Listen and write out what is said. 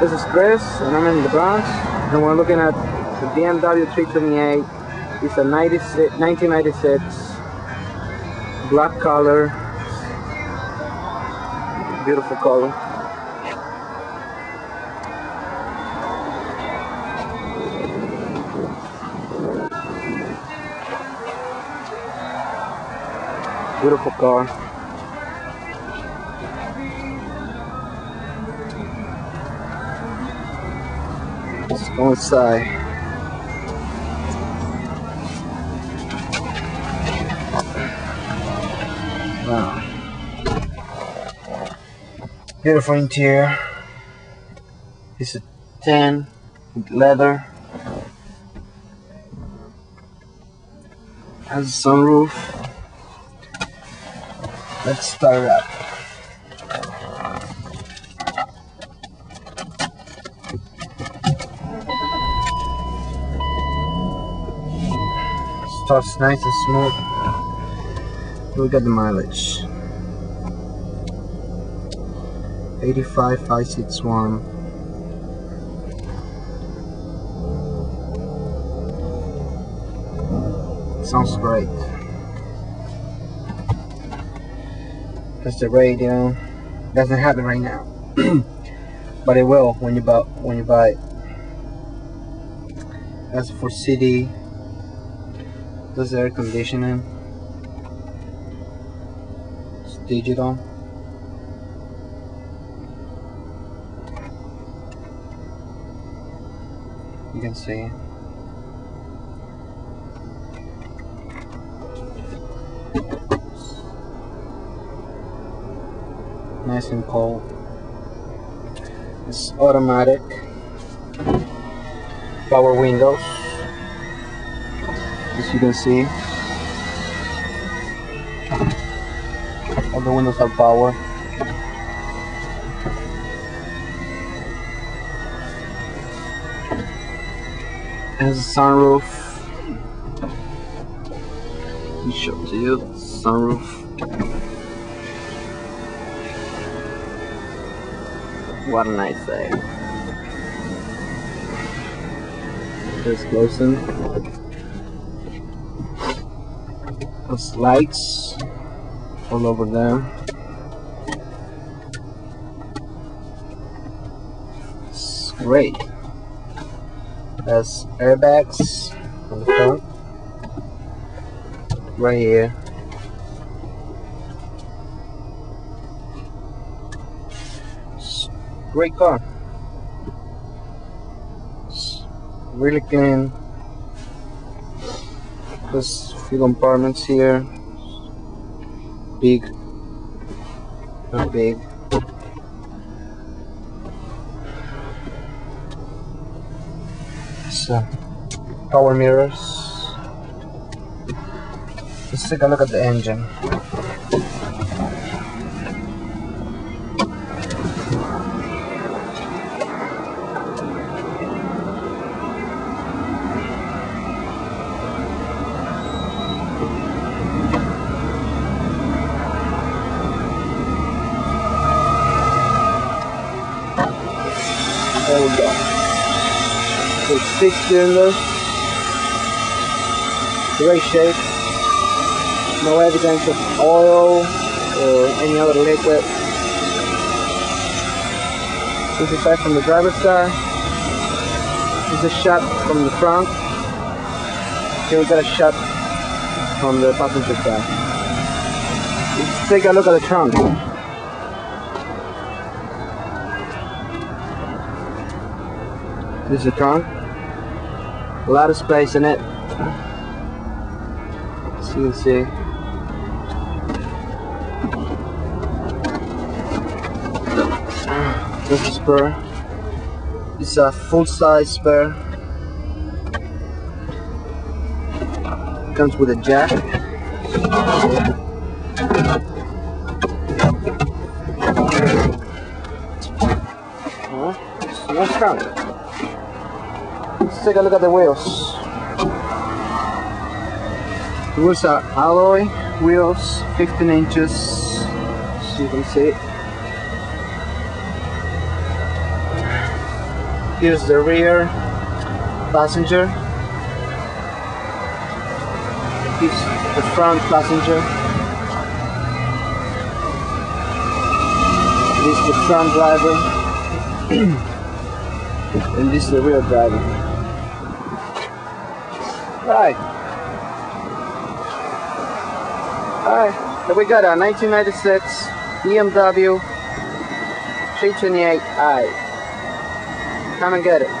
This is Chris, and I'm in the Bronx, and we're looking at the BMW 328. It's a 1996 black color, beautiful color. Beautiful car. Let's go inside. Wow. Beautiful interior. It's a tan with leather. Has a sunroof. Let's start it up. Starts nice and smooth. Look at the mileage. 85,561. Sounds great. That's the radio. Doesn't have it right now, but it will when you buy it. That's for CD. That's air conditioning. It's digital. You can see. Nice and cold. It's automatic. Power windows, as you can see. All the windows have power. It has a sunroof. It shows you the sunroof. What a nice day. Just closing. Those lights all over there. It's great. There's airbags on the front. Right here. Great car. It's really clean. There's few compartments here. Big, not big. So, power mirrors. Let's take a look at the engine. There we go. So 6 cylinders, great shape, no evidence of oil or any other liquid. This is back from the driver's side. This is a shot from the front. Here we got a shot from the passenger side. Let's take a look at the trunk. This is a trunk. A lot of space in it. As you can see. This is a spare. It's a full-size spare. Comes with a jack. So let's count. Let's take a look at the wheels. The wheels are alloy wheels, 15 inches, as you can see. here's the rear passenger, here's the front passenger, this is the front driver, and this is the rear driver. Alright, so we got a 1996 BMW 328i. Come and get it.